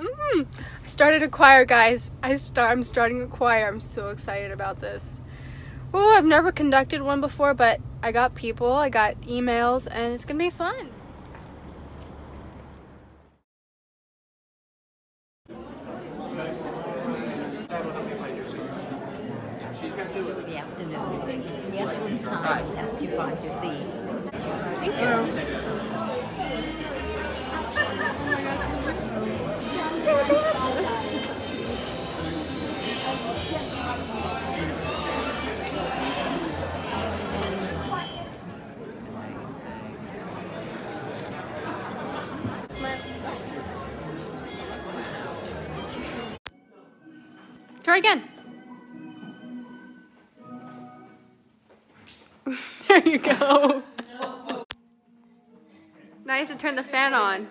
I started a choir, guys. I'm starting a choir. I'm so excited about this. Oh, I've never conducted one before, but I got people, I got emails, and it's gonna be fun. The afternoon. The afternoon sign that you find to see. Thank you. Smile. Try again. There you go. Now you have to turn the fan on.